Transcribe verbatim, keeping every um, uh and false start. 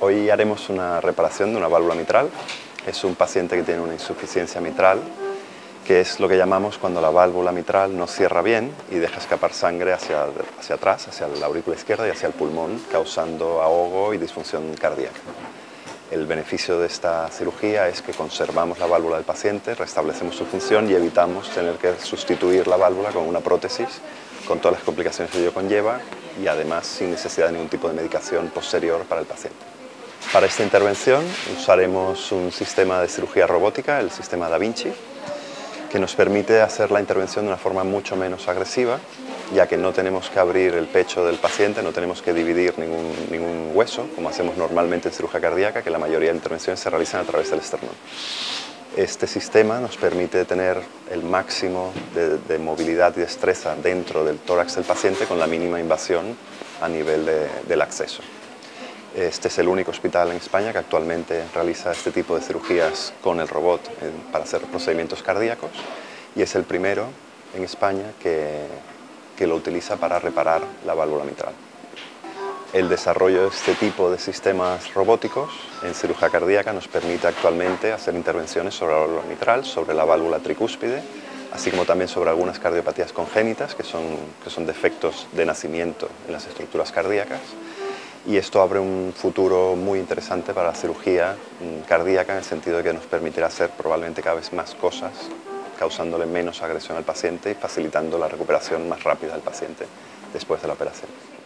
Hoy haremos una reparación de una válvula mitral. Es un paciente que tiene una insuficiencia mitral, que es lo que llamamos cuando la válvula mitral no cierra bien y deja escapar sangre hacia, hacia atrás, hacia la aurícula izquierda y hacia el pulmón, causando ahogo y disfunción cardíaca. El beneficio de esta cirugía es que conservamos la válvula del paciente, restablecemos su función y evitamos tener que sustituir la válvula con una prótesis, con todas las complicaciones que ello conlleva y además sin necesidad de ningún tipo de medicación posterior para el paciente. Para esta intervención usaremos un sistema de cirugía robótica, el sistema Da Vinci, que nos permite hacer la intervención de una forma mucho menos agresiva, ya que no tenemos que abrir el pecho del paciente, no tenemos que dividir ningún, ningún hueso, como hacemos normalmente en cirugía cardíaca, que la mayoría de intervenciones se realizan a través del esternón. Este sistema nos permite tener el máximo de, de movilidad y destreza dentro del tórax del paciente con la mínima invasión a nivel de, del acceso. Este es el único hospital en España que actualmente realiza este tipo de cirugías con el robot para hacer procedimientos cardíacos y es el primero en España que, que lo utiliza para reparar la válvula mitral. El desarrollo de este tipo de sistemas robóticos en cirugía cardíaca nos permite actualmente hacer intervenciones sobre la válvula mitral, sobre la válvula tricúspide, así como también sobre algunas cardiopatías congénitas que son, que son defectos de nacimiento en las estructuras cardíacas. Y esto abre un futuro muy interesante para la cirugía cardíaca en el sentido de que nos permitirá hacer probablemente cada vez más cosas, causándole menos agresión al paciente y facilitando la recuperación más rápida del paciente después de la operación.